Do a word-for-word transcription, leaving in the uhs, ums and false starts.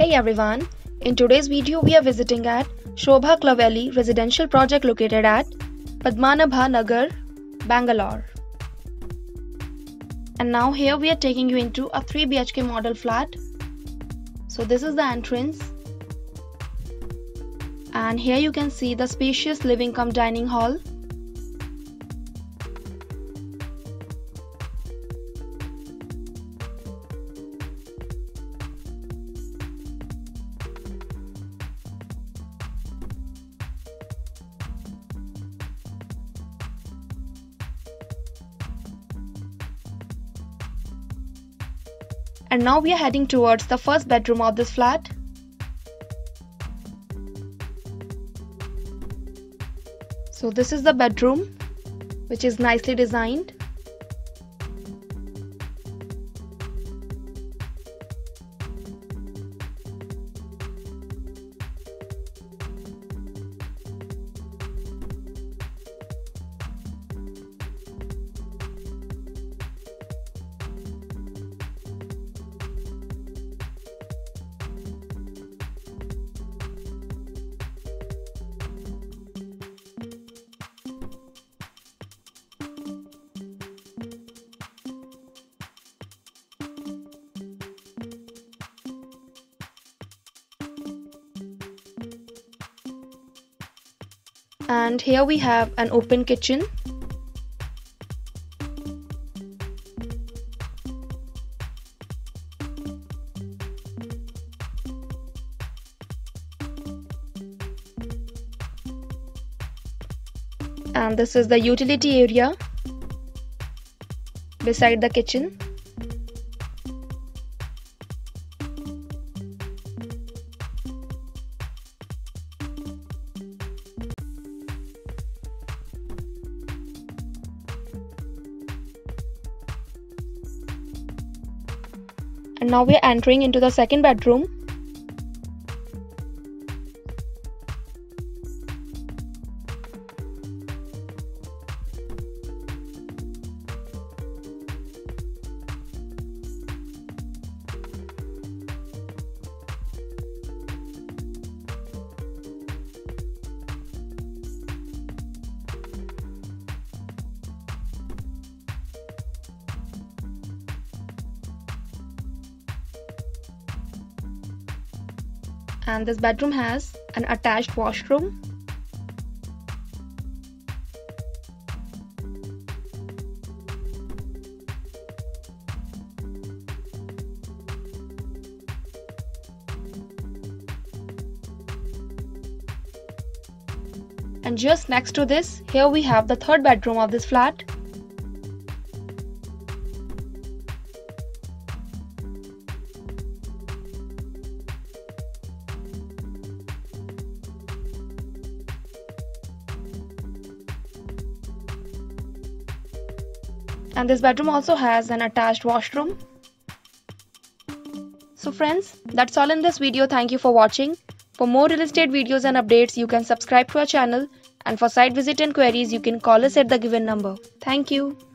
Hey everyone, in today's video we are visiting at Sobha Clovelly residential project located at Padmanabha Nagar, Bangalore. And now here we are taking you into a three B H K model flat. So this is the entrance. And here you can see the spacious living cum dining hall. And now we are heading towards the first bedroom of this flat. So this is the bedroom, which is nicely designed. And here we have an open kitchen. And this is the utility area beside the kitchen. And now we are entering into the second bedroom. And this bedroom has an attached washroom. And just next to this, here we have the third bedroom of this flat. And this bedroom also has an attached washroom. So friends, that's all in this video. Thank you for watching. For more real estate videos and updates, you can subscribe to our channel, and for site visit and queries, you can call us at the given number. Thank you.